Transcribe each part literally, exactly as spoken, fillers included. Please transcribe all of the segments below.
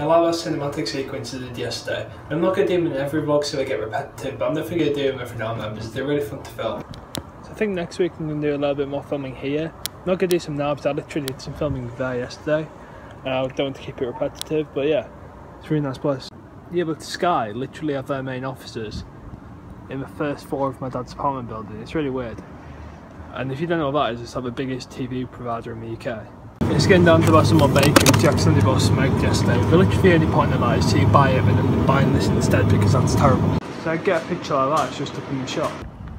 I allowed our cinematic sequences I did yesterday. I'm not going to do them in every vlog so they get repetitive, but I'm definitely going to do them every now and then because they're really fun to film. So I think next week I'm going to do a little bit more filming here. I'm not going to do some now because I literally did some filming there yesterday. And I don't want to keep it repetitive, but yeah, it's a really nice place. Yeah, but Sky literally have their main offices in the first floor of my dad's apartment building. It's really weird. And if you don't know what that is, it's like the biggest T V provider in the U K. It's getting down to about some more bacon, which I accidentally bought smoked yesterday. But literally the only point in that is to buy it and then buying this instead because that's terrible. So I get a picture like that, it's just up in the shop.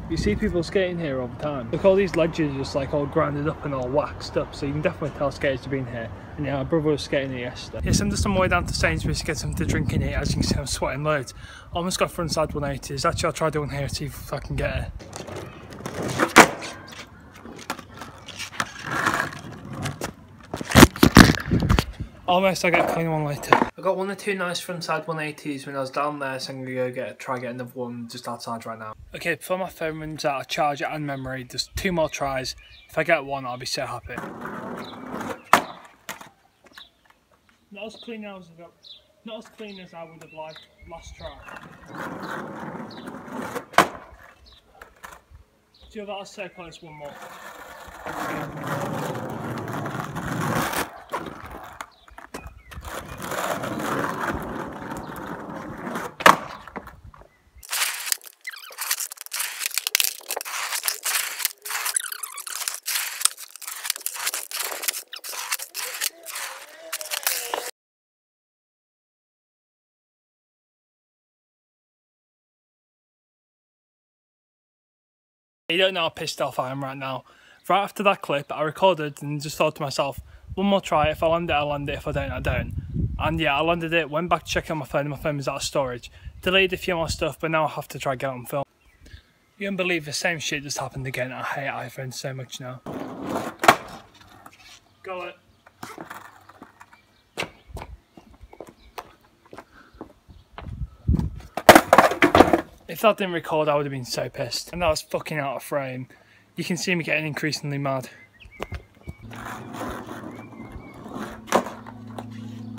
You see people skating here all the time. Look, all these ledges are just like all grounded up and all waxed up, so you can definitely tell skaters have been here. And yeah, my brother was skating here yesterday. Yes, I'm just on my way down to Sainsbury's to get something to drink in here. As you can see, I'm sweating loads. I almost got front side one eighties. Actually, I'll try doing here to see if I can get it. Almost, I'll get a clean one later. I got one or two nice frontside one eighties when I was down there, so I'm gonna go get try get another one just outside right now. Okay, before my phone runs out of charger and memory, just two more tries. If I get one, I'll be so happy. Not as clean as I got, not as clean as I would have liked last try. Do that so close, one more. You don't know how pissed off I am right now. Right after that clip, I recorded and just thought to myself, one more try, if I land it, I land it, if I don't, I don't. And yeah, I landed it, went back to check on my phone, and my phone was out of storage. Deleted a few more stuff, but now I have to try get on film. You won't believe the same shit just happened again. I hate iPhones so much now. Got it. If that didn't record, I would have been so pissed. And that was fucking out of frame. You can see me getting increasingly mad.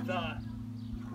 There.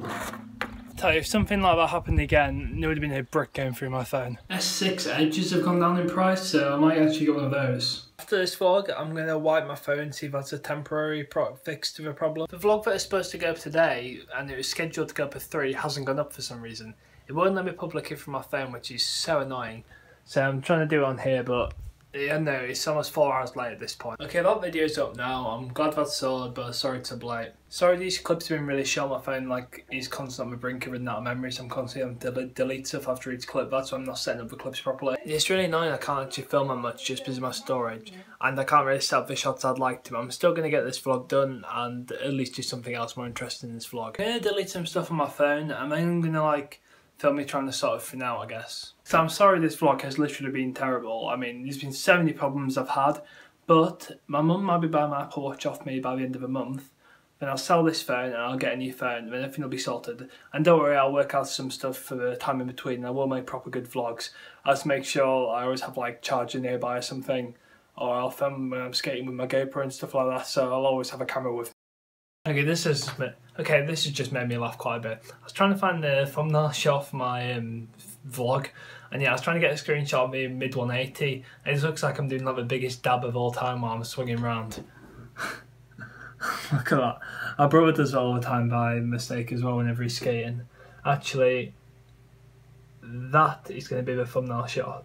I tell you, if something like that happened again, there would have been a brick going through my phone. S six edges have gone down in price, so I might actually get one of those. After this vlog, I'm going to wipe my phone and see if that's a temporary pro fix to the problem. The vlog that is supposed to go up today, and it was scheduled to go up at three, hasn't gone up for some reason. It won't let me public it from my phone, which is so annoying. So I'm trying to do it on here, but yeah, no, it's almost four hours late at this point. Okay, that video's up now. I'm glad that's sorted, but sorry it's late. Sorry these clips have been really short. My phone like is constantly on my brink of running out of memory, so I'm constantly having to del delete stuff after each clip. That's why I'm not setting up the clips properly. It's really annoying I can't actually film that much just because of my storage, and I can't really set up the shots I'd like to, but I'm still going to get this vlog done and at least do something else more interesting in this vlog. I'm going to delete some stuff on my phone, and then I'm going to like... film me trying to sort it for now, I guess. So I'm sorry this vlog has literally been terrible. I mean, there's been so many problems I've had, but my mum might be buying my Apple Watch off me by the end of the month. Then I'll sell this phone and I'll get a new phone, then everything will be sorted. And don't worry, I'll work out some stuff for the time in between, and I will make proper good vlogs. I'll just make sure I always have like charger nearby or something, or I'll film when I'm skating with my GoPro and stuff like that, so I'll always have a camera with me. Okay, this is okay. This has just made me laugh quite a bit. I was trying to find the thumbnail shot for my um, vlog, and yeah, I was trying to get a screenshot of me mid one eighty. And it looks like I'm doing like the biggest dab of all time while I'm swinging round. Look at that. Our brother does that all the time by mistake as well whenever he's skating. Actually, that is going to be the thumbnail shot.